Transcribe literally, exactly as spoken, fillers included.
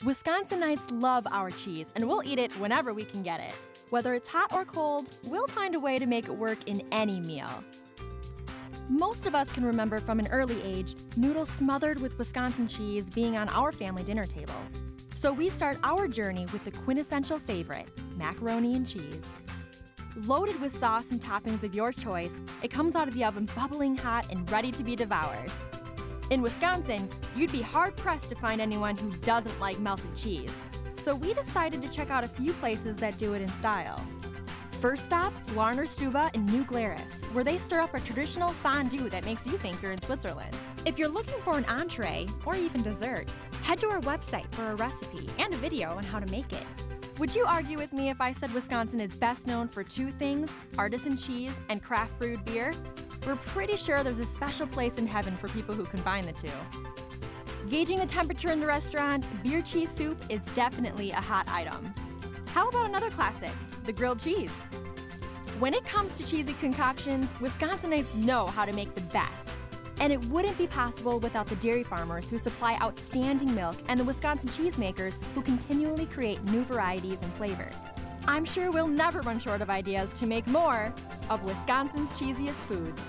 Wisconsinites love our cheese, and we'll eat it whenever we can get it. Whether it's hot or cold, we'll find a way to make it work in any meal. Most of us can remember from an early age noodles smothered with Wisconsin cheese being on our family dinner tables. So we start our journey with the quintessential favorite, macaroni and cheese. Loaded with sauce and toppings of your choice, it comes out of the oven bubbling hot and ready to be devoured. In Wisconsin, you'd be hard-pressed to find anyone who doesn't like melted cheese, so we decided to check out a few places that do it in style. First stop, Glarner Stube in New Glarus, where they stir up a traditional fondue that makes you think you're in Switzerland. If you're looking for an entree, or even dessert, head to our website for a recipe and a video on how to make it. Would you argue with me if I said Wisconsin is best known for two things, artisan cheese and craft brewed beer? We're pretty sure there's a special place in heaven for people who combine the two. Gauging the temperature in the restaurant, beer cheese soup is definitely a hot item. How about another classic, the grilled cheese? When it comes to cheesy concoctions, Wisconsinites know how to make the best. And it wouldn't be possible without the dairy farmers who supply outstanding milk and the Wisconsin cheesemakers who continually create new varieties and flavors. I'm sure we'll never run short of ideas to make more of Wisconsin's cheesiest foods.